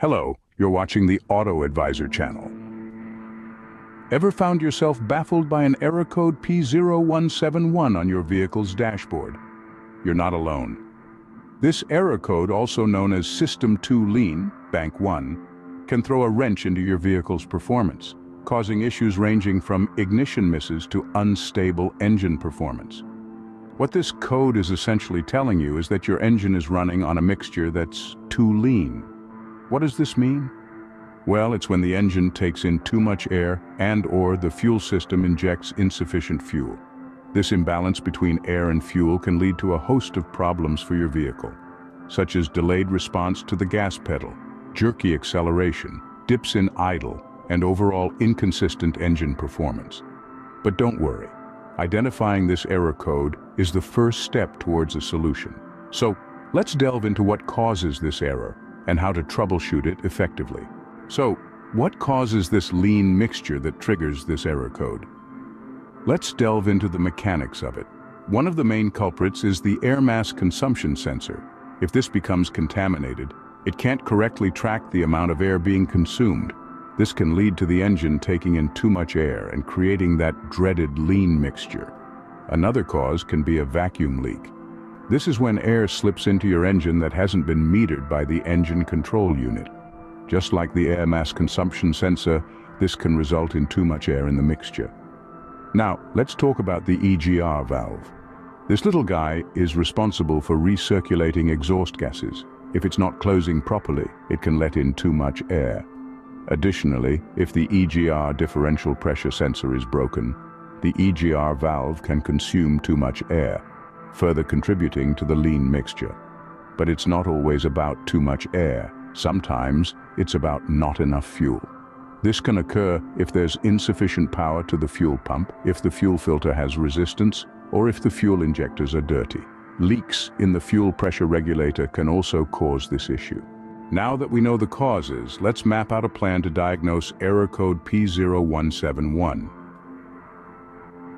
Hello, you're watching the Auto Advisor channel. Ever found yourself baffled by an error code P0171 on your vehicle's dashboard? You're not alone. This error code, also known as System 2 Lean, Bank 1, can throw a wrench into your vehicle's performance, causing issues ranging from ignition misses to unstable engine performance. What this code is essentially telling you is that your engine is running on a mixture that's too lean. What does this mean? Well, it's when the engine takes in too much air and/or the fuel system injects insufficient fuel. This imbalance between air and fuel can lead to a host of problems for your vehicle, such as delayed response to the gas pedal, jerky acceleration, dips in idle, and overall inconsistent engine performance. But don't worry, identifying this error code is the first step towards a solution. So let's delve into what causes this error and how to troubleshoot it effectively. So, what causes this lean mixture that triggers this error code? Let's delve into the mechanics of it. One of the main culprits is the air mass consumption sensor. If this becomes contaminated, it can't correctly track the amount of air being consumed. This can lead to the engine taking in too much air and creating that dreaded lean mixture. Another cause can be a vacuum leak. This is when air slips into your engine that hasn't been metered by the engine control unit. Just like the air mass consumption sensor, this can result in too much air in the mixture. Now, let's talk about the EGR valve. This little guy is responsible for recirculating exhaust gases. If it's not closing properly, it can let in too much air. Additionally, if the EGR differential pressure sensor is broken, the EGR valve can consume too much air, further contributing to the lean mixture. But it's not always about too much air. Sometimes it's about not enough fuel. This can occur if there's insufficient power to the fuel pump, if the fuel filter has resistance, or if the fuel injectors are dirty. Leaks in the fuel pressure regulator can also cause this issue. Now that we know the causes, let's map out a plan to diagnose error code P0171.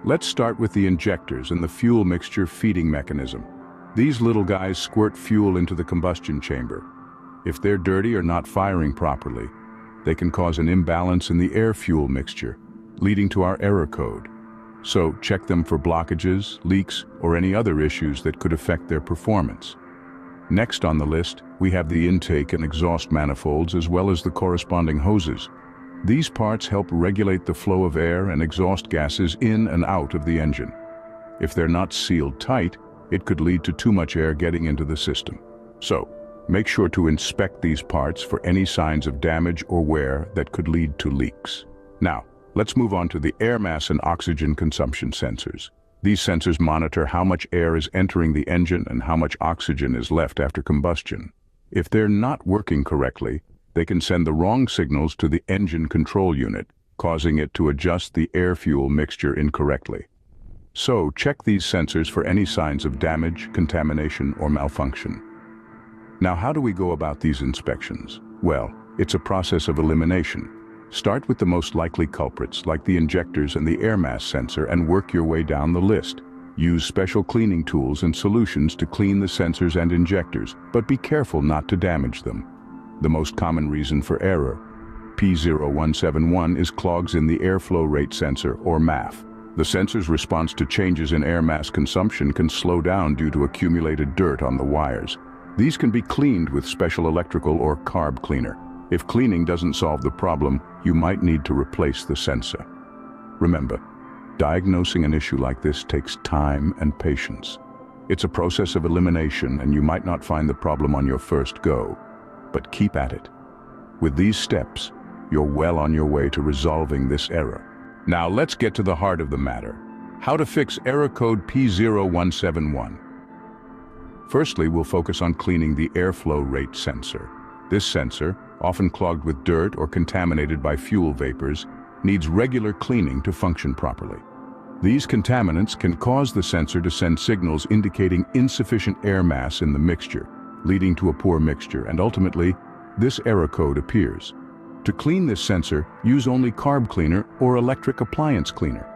Let's start with the injectors and the fuel mixture feeding mechanism. These little guys squirt fuel into the combustion chamber. If they're dirty or not firing properly, they can cause an imbalance in the air-fuel mixture, leading to our error code. So check them for blockages, leaks, or any other issues that could affect their performance. Next on the list, we have the intake and exhaust manifolds as well as the corresponding hoses. These parts help regulate the flow of air and exhaust gases in and out of the engine. If they're not sealed tight, it could lead to too much air getting into the system. So, make sure to inspect these parts for any signs of damage or wear that could lead to leaks. Now, let's move on to the air mass and oxygen consumption sensors. These sensors monitor how much air is entering the engine and how much oxygen is left after combustion. If they're not working correctly, they can send the wrong signals to the engine control unit, causing it to adjust the air-fuel mixture incorrectly. So, check these sensors for any signs of damage, contamination, or malfunction. Now, how do we go about these inspections? Well, it's a process of elimination. Start with the most likely culprits, like the injectors and the air mass sensor, and work your way down the list. Use special cleaning tools and solutions to clean the sensors and injectors, but be careful not to damage them. The most common reason for error, P0171, is clogs in the airflow rate sensor, or MAF. The sensor's response to changes in air mass consumption can slow down due to accumulated dirt on the wires. These can be cleaned with special electrical or carb cleaner. If cleaning doesn't solve the problem, you might need to replace the sensor. Remember, diagnosing an issue like this takes time and patience. It's a process of elimination, and you might not find the problem on your first go, but keep at it. With these steps, you're well on your way to resolving this error. Now let's get to the heart of the matter. How to fix error code P0171. Firstly, we'll focus on cleaning the airflow rate sensor. This sensor, often clogged with dirt or contaminated by fuel vapors, needs regular cleaning to function properly. These contaminants can cause the sensor to send signals indicating insufficient air mass in the mixture, leading to a poor mixture, and ultimately, this error code appears. To clean this sensor, use only carb cleaner or electric appliance cleaner.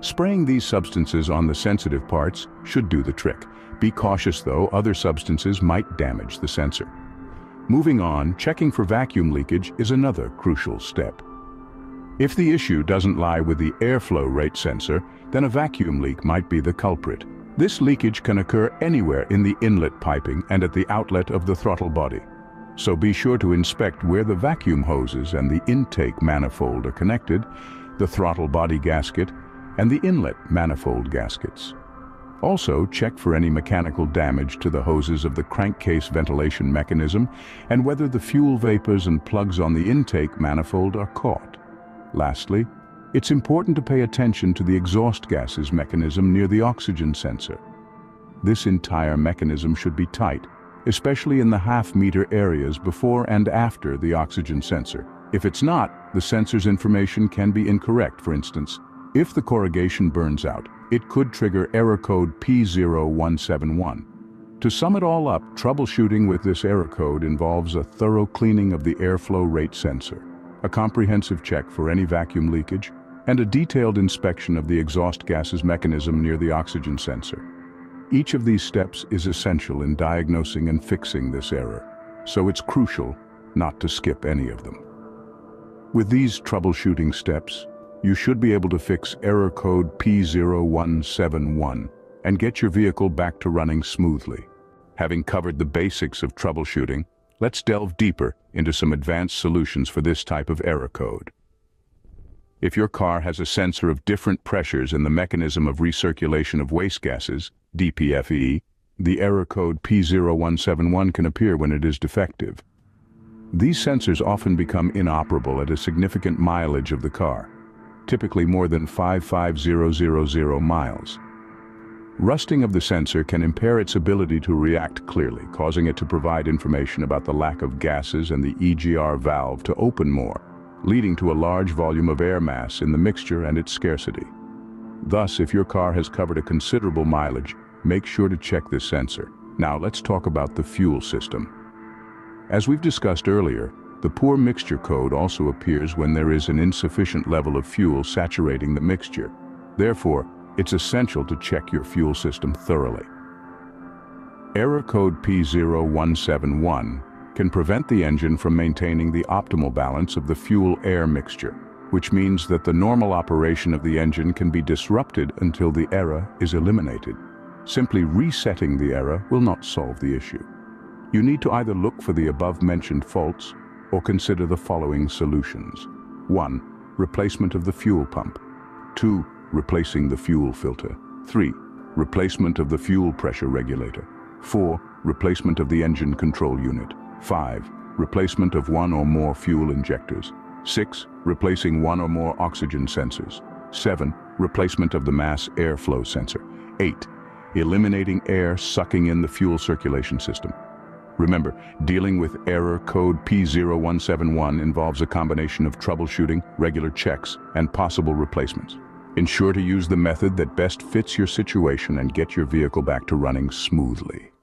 Spraying these substances on the sensitive parts should do the trick. Be cautious though, other substances might damage the sensor. Moving on, checking for vacuum leakage is another crucial step. If the issue doesn't lie with the airflow rate sensor, then a vacuum leak might be the culprit. This leakage can occur anywhere in the inlet piping and at the outlet of the throttle body. So be sure to inspect where the vacuum hoses and the intake manifold are connected, the throttle body gasket, and the inlet manifold gaskets. Also, check for any mechanical damage to the hoses of the crankcase ventilation mechanism and whether the fuel vapors and plugs on the intake manifold are caught. Lastly, it's important to pay attention to the exhaust gases mechanism near the oxygen sensor. This entire mechanism should be tight, especially in the half-meter areas before and after the oxygen sensor. If it's not, the sensor's information can be incorrect. For instance, if the corrugation burns out, it could trigger error code P0171. To sum it all up, troubleshooting with this error code involves a thorough cleaning of the airflow rate sensor, a comprehensive check for any vacuum leakage, and a detailed inspection of the exhaust gases mechanism near the oxygen sensor. Each of these steps is essential in diagnosing and fixing this error, so it's crucial not to skip any of them. With these troubleshooting steps, you should be able to fix error code P0171 and get your vehicle back to running smoothly. Having covered the basics of troubleshooting, let's delve deeper into some advanced solutions for this type of error code. If your car has a sensor of different pressures in the mechanism of recirculation of waste gases, DPFE, the error code P0171 can appear when it is defective. These sensors often become inoperable at a significant mileage of the car, typically more than 55,000 miles. Rusting of the sensor can impair its ability to react clearly, causing it to provide information about the lack of gases and the EGR valve to open more, leading to a large volume of air mass in the mixture and its scarcity. Thus, if your car has covered a considerable mileage, make sure to check this sensor. Now let's talk about the fuel system. As we've discussed earlier, the poor mixture code also appears when there is an insufficient level of fuel saturating the mixture. Therefore, it's essential to check your fuel system thoroughly. Error code P0171 can prevent the engine from maintaining the optimal balance of the fuel-air mixture, which means that the normal operation of the engine can be disrupted until the error is eliminated. Simply resetting the error will not solve the issue. You need to either look for the above-mentioned faults or consider the following solutions. 1. Replacement of the fuel pump. 2. Replacing the fuel filter. 3. Replacement of the fuel pressure regulator. 4. Replacement of the engine control unit. 5. Replacement of one or more fuel injectors. 6. Replacing one or more oxygen sensors. 7. Replacement of the mass airflow sensor. 8. Eliminating air sucking in the fuel circulation system. Remember, dealing with error code P0171 involves a combination of troubleshooting, regular checks, and possible replacements. Ensure to use the method that best fits your situation and get your vehicle back to running smoothly.